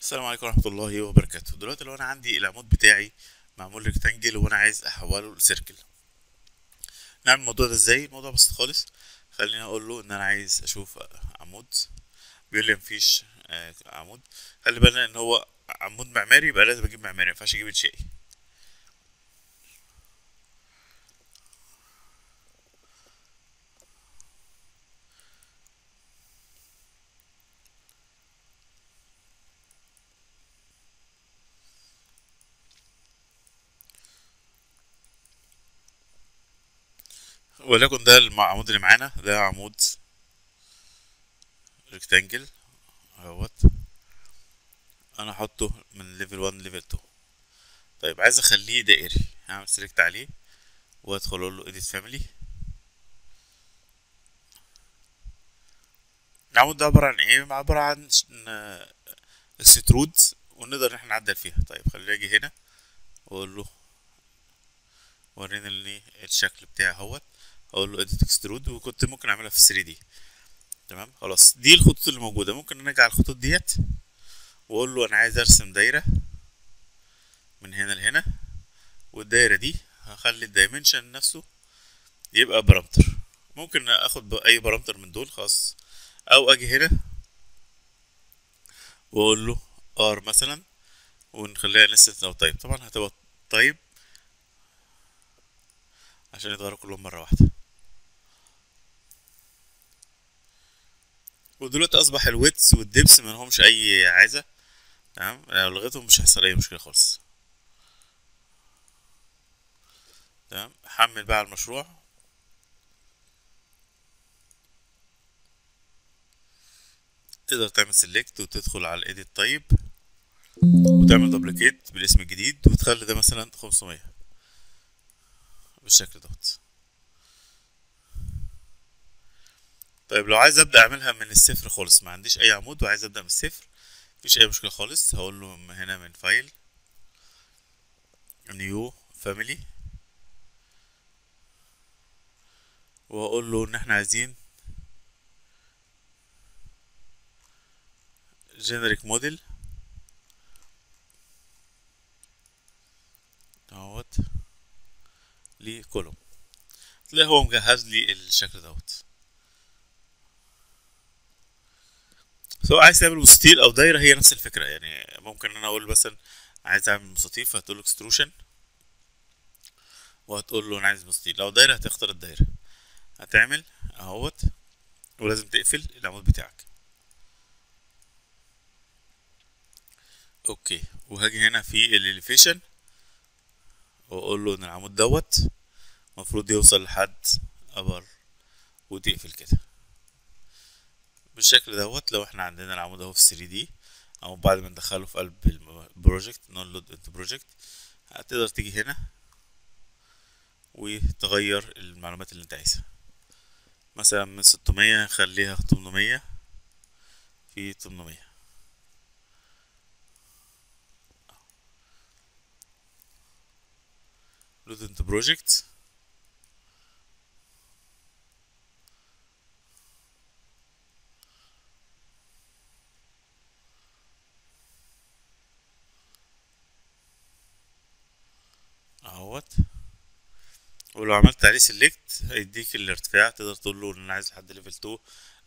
السلام عليكم ورحمه الله وبركاته. دلوقتي لو انا عندي العمود بتاعي معمول ريكتانجل وانا عايز احوله لسيركل، نعمل الموضوع ده ازاي؟ الموضوع بسيط خالص. خليني اقول له ان انا عايز اشوف عمود، بيقول لي مفيش عمود. خلي بالنا ان هو عمود معماري يبقى لازم اجيب معماري، مينفعش اجيب انشائي. ولكن ده العمود اللي معانا، ده عمود ريكتانجل اهوت، انا هحطه من ليفل 1 ليفل 2. طيب عايز اخليه دائري، هعمل سيلكت عليه وادخل اقول له اديت فاميلي. العمود ده عباره عن ايه؟ عباره عن سترود ونقدر احنا نعدل فيها. طيب خليني اجي هنا واقول له ورينا لي الشكل بتاعه اهوت، اقول له اديت اكسترود، وكنت ممكن اعملها في 3 دي. تمام خلاص، دي الخطوط اللي موجوده. ممكن نرجع الخطوط ديت واقول له انا عايز ارسم دايره من هنا لهنا، والدايره دي هخلي الدايمنشن نفسه يبقى بارامتر. ممكن اخد اي بارامتر من دول خاص، او اجي هنا واقول له ار مثلا ونخليها لسه لو تايب. طبعا هتبقى تايب عشان يتغيروا كلهم مره واحده. ودلوقتي اصبح الويتس والدبس ملهمش اي عايزه. تمام، لو لغيتهم مش هيحصل اي مشكله خالص. تمام، حمل بقى المشروع. تقدر تعمل سيلكت وتدخل على الايديت طيب، وتعمل دوبليكيت بالاسم الجديد، وتخلي ده مثلا 500 بالشكل دوت. طيب لو عايز ابدا اعملها من الصفر خالص، ما عنديش اي عمود وعايز ابدا من الصفر، مفيش اي مشكله خالص. هقول له هنا من فايل نيو فاميلي، وهقول له ان احنا عايزين جينيريك موديل دوت لي كولوم. تلاقي هو مجهز لي الشكل دوت. سواء عايز تعمل مستطيل او دايره هي نفس الفكره. يعني ممكن انا اقول مثلا عايز اعمل مستطيل، فهتقول له اكستروشن وهتقول له انا عايز مستطيل. لو دايره هتختار الدايره، هتعمل اهوت، ولازم تقفل العمود بتاعك. اوكي، وهاجي هنا في الاليفيشن واقول له ان العمود دوت المفروض يوصل لحد ابر، وتقفل كده بالشكل دوت. لو احنا عندنا العمود اهو في 3D، او بعد ما ندخله في قلب البروجكت نلود انت بروجكت، هتقدر تيجي هنا وتغير المعلومات اللي انت عايزها. مثلا من 600 خليها 800 في 800. لود انت بروجكت، ولو عملت عليه سيلكت هيديك الارتفاع. تقدر تقول له ان انا عايز لحد ليفل 2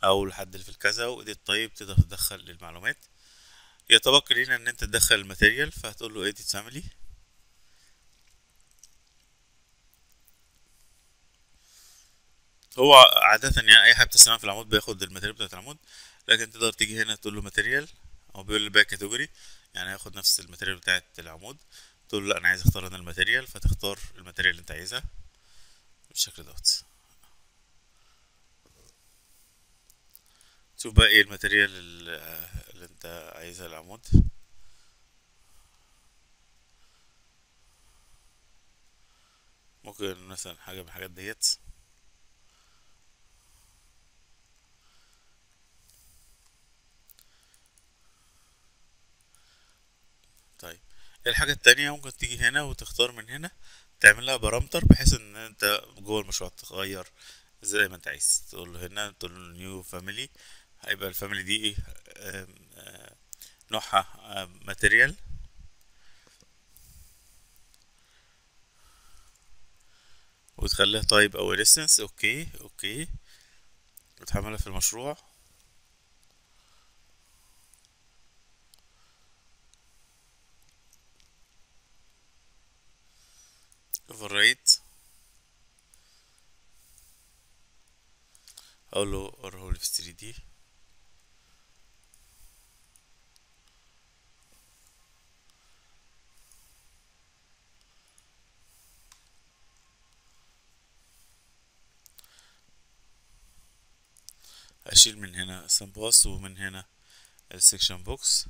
او لحد ليفل كذا، واديت طيب تقدر تدخل المعلومات. يتبقى لنا ان انت تدخل الماتيريال، فهتقول له اديت فاميلي، هو عاده يعني اي حاجه بتستعملها في العمود بياخد الماتيريال بتاعت العمود، لكن تقدر تيجي هنا تقول له ماتيريال، هو بيقول لي باك كاتيجوري يعني هياخد نفس الماتيريال بتاعت العمود. تقول له لا انا عايز اختار انا الماتيريال، فتختار الماتيريال اللي انت عايزها بالشكل دوت. تشوف بقى ايه الماتيريال اللي انت عايزها العمود. ممكن مثلا حاجه من الحاجات ديت. طيب الحاجة التانية ممكن تيجي هنا وتختار من هنا تعمل لها بارامتر، بحيث ان انت جوه المشروع تغير زي ما انت عايز. تقول له هنا تقول له نيو فاميلي، هيبقى الفاميلي دي ايه نوعها، material. وتخليه طيب او ليسنس. اوكي وتحملها في المشروع. override اقول له ارهولي في 3D. اشيل من هنا سمباس ومن هنا السكشن بوكس،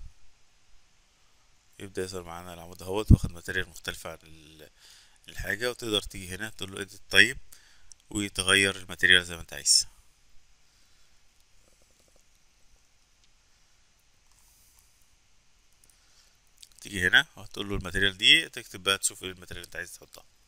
يبدأ يظهر معانا العمود اهوت، واخد ماتيريال مختلفة عن الحاجة. وتقدر تيجي هنا تقول له اديت طيب ويتغير الماتيريال زي ما انت عايز. تيجي هنا وهتقول له الماتيريال دي، تكتب بقى تشوف ايه الماتيريال اللي انت عايز تحطها.